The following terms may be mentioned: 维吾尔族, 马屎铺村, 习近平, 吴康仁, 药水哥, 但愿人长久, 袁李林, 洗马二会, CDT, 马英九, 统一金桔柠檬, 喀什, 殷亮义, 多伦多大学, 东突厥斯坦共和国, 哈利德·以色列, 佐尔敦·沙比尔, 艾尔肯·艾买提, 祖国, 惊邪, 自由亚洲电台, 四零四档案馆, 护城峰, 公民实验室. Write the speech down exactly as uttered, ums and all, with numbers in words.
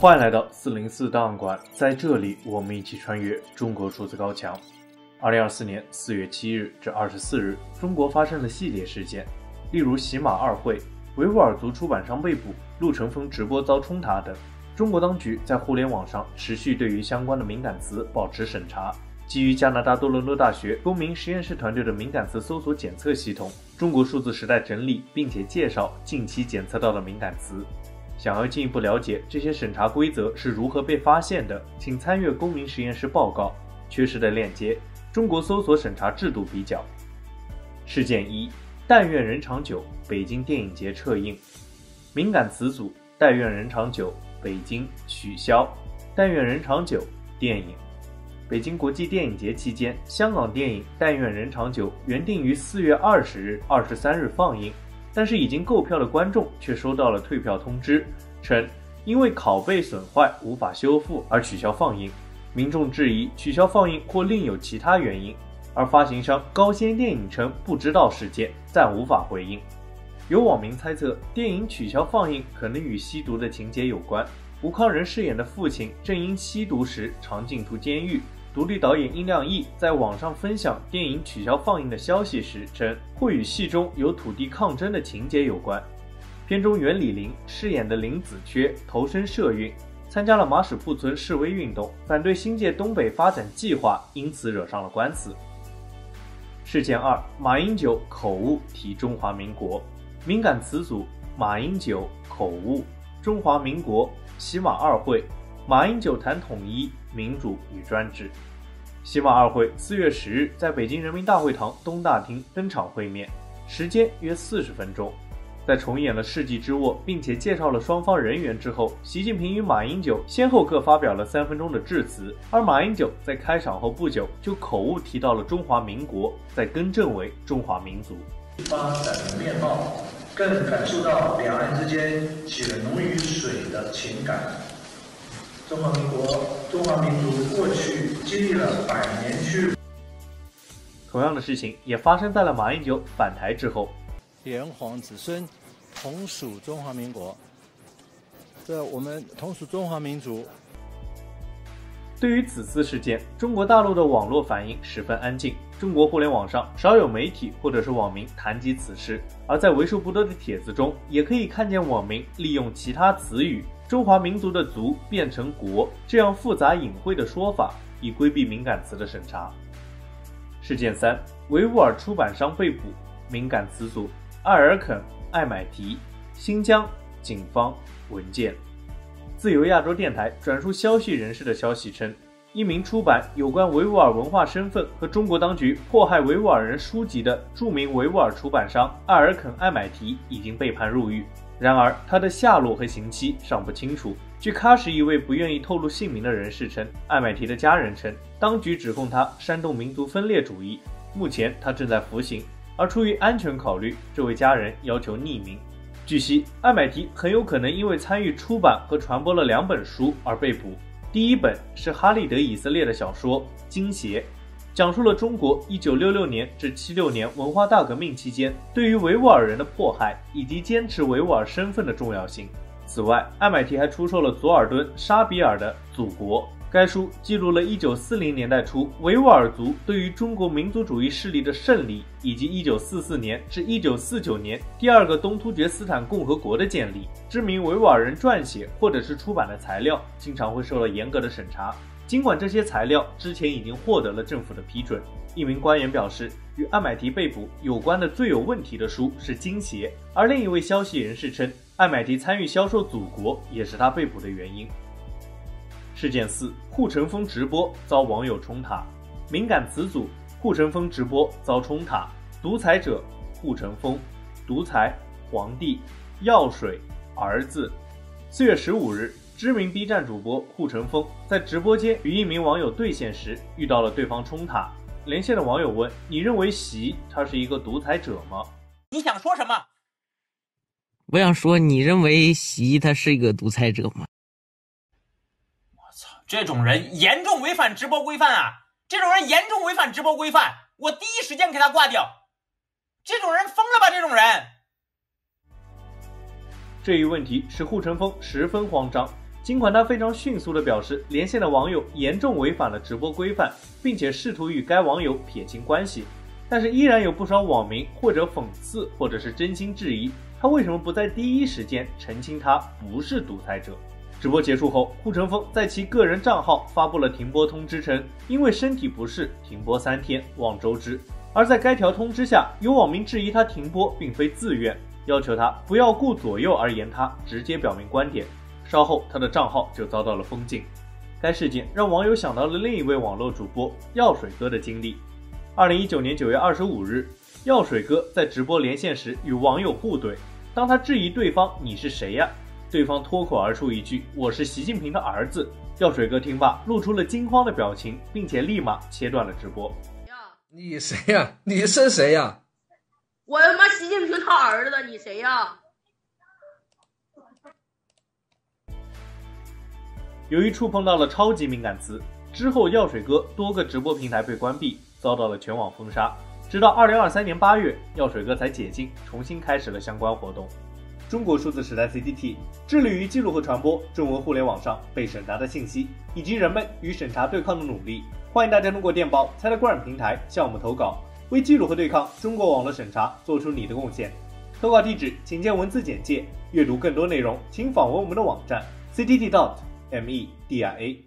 欢迎来到四零四档案馆，在这里我们一起穿越中国数字高墙。二零二四年四月七日至二十四日，中国发生了系列事件，例如洗马二会、维吾尔族出版商被捕、陆晨峰直播遭冲塔等。中国当局在互联网上持续对于相关的敏感词保持审查。基于加拿大多伦多大学公民实验室团队的敏感词搜索检测系统，中国数字时代整理并且介绍近期检测到的敏感词。想要进一步了解这些审查规则是如何被发现的，请参阅公民实验室报告缺失的链接，中国搜索审查制度比较。事件一：但愿人长久，北京电影节撤映。敏感词组：但愿人长久，北京取消；但愿人长久，电影。北京国际电影节期间，香港电影《但愿人长久》原定于四月二十日、二十三日放映，但是已经购票的观众却收到了退票通知，称因为拷贝损坏无法修复而取消放映。民众质疑取消放映或另有其他原因，而发行商高先电影称不知道事件，暂无法回应。有网民猜测，电影取消放映可能与吸毒的情节有关。吴康仁饰演的父亲正因吸毒时常进出监狱。独立导演殷亮义在网上分享电影取消放映的消息时称，会与戏中有土地抗争的情节有关。片中袁李林饰演的林子缺投身社运，参加了马屎铺村示威运动，反对新界东北发展计划，因此惹上了官司。事件二：马英九口误提中华民国。敏感词组：马英九口误、中华民国、洗马二会。马英九谈统一、民主与专制。洗马二会四月十日在北京人民大会堂东大厅登场会面，时间约四十分钟。在重演了世纪之握并且介绍了双方人员之后，习近平与马英九先后各发表了三分钟的致辞，而马英九在开场后不久就口误提到了中华民国，再更正为中华民族。发展的面貌更感受到两岸之间血浓于水的情感。中华民国、中华民族过去经历了百年屈辱。同样的事情也发生在了马英九返台之后。炎黄子孙同属中华民国，这我们同属中华民族。对于此次事件，中国大陆的网络反应十分安静，中国互联网上少有媒体或者是网民谈及此事，而在为数不多的帖子中，也可以看见网民利用其他词语。中华民族的族变成国，这样复杂隐晦的说法，以规避敏感词的审查。事件三：维吾尔出版商被捕。敏感词组：艾尔肯、艾买提。新疆警方文件。自由亚洲电台转述消息人士的消息称，一名出版有关维吾尔文化身份和中国当局迫害维吾尔人书籍的著名维吾尔出版商艾尔肯·艾买提已经被判入狱。然而他的下落和刑期尚不清楚。据喀什一位不愿意透露姓名的人士称，艾买提的家人称当局指控他煽动民族分裂主义，目前他正在服刑，而出于安全考虑，这位家人要求匿名。据悉，艾买提很有可能因为参与出版和传播了两本书而被捕。第一本是哈利德·以色列的小说《惊邪》，讲述了中国一九六六年至七六年文化大革命期间对于维吾尔人的迫害以及坚持维吾尔身份的重要性。此外，艾买提还出售了佐尔敦·沙比尔的《祖国》，该书记录了一九四零年代初维吾尔族对于中国民族主义势力的胜利，以及一九四四年至一九四九年第二个东突厥斯坦共和国的建立。知名维吾尔人撰写或者是出版的材料经常会受到严格的审查，尽管这些材料之前已经获得了政府的批准。一名官员表示，与艾买提被捕有关的最有问题的书是《惊邪》，而另一位消息人士称，艾买提参与销售《祖国》也是他被捕的原因。事件四：护城峰直播遭网友冲塔。敏感词组：护城峰直播遭冲塔。独裁者：护城峰。独裁：皇帝。药水：儿子。四月十五日。知名 B 站主播护城峰在直播间与一名网友对线时，遇到了对方冲塔。连线的网友问：“你认为习他是一个独裁者吗？”你想说什么？我想说，你认为习他是一个独裁者吗？我操，这种人严重违反直播规范啊！这种人严重违反直播规范，我第一时间给他挂掉。这种人疯了吧！这种人。这一问题使护城峰十分慌张。尽管他非常迅速地表示，连线的网友严重违反了直播规范，并且试图与该网友撇清关系，但是依然有不少网民或者讽刺，或者是真心质疑他为什么不在第一时间澄清他不是独裁者。直播结束后，护城风在其个人账号发布了停播通知称，称因为身体不适停播三天，望周知。而在该条通知下，有网民质疑他停播并非自愿，要求他不要顾左右而言他，直接表明观点。稍后，他的账号就遭到了封禁。该事件让网友想到了另一位网络主播药水哥的经历。二零一九年九月二十五日，药水哥在直播连线时与网友互怼，当他质疑对方“你是谁呀”，对方脱口而出一句“我是习近平的儿子”。药水哥听罢露出了惊慌的表情，并且立马切断了直播。你谁呀？你是谁呀？我他妈习近平他儿子，你谁呀？由于触碰到了超级敏感词，之后药水哥多个直播平台被关闭，遭到了全网封杀。直到二零二三年八月，药水哥才解禁，重新开始了相关活动。中国数字时代 C D T 致力于记录和传播中文互联网上被审查的信息，以及人们与审查对抗的努力。欢迎大家通过电报、Telegram 平台向我们投稿，为记录和对抗中国网络审查做出你的贡献。投稿地址请见文字简介。阅读更多内容，请访问我们的网站 C D T dot com。M E D I A